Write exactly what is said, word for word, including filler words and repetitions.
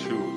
Two.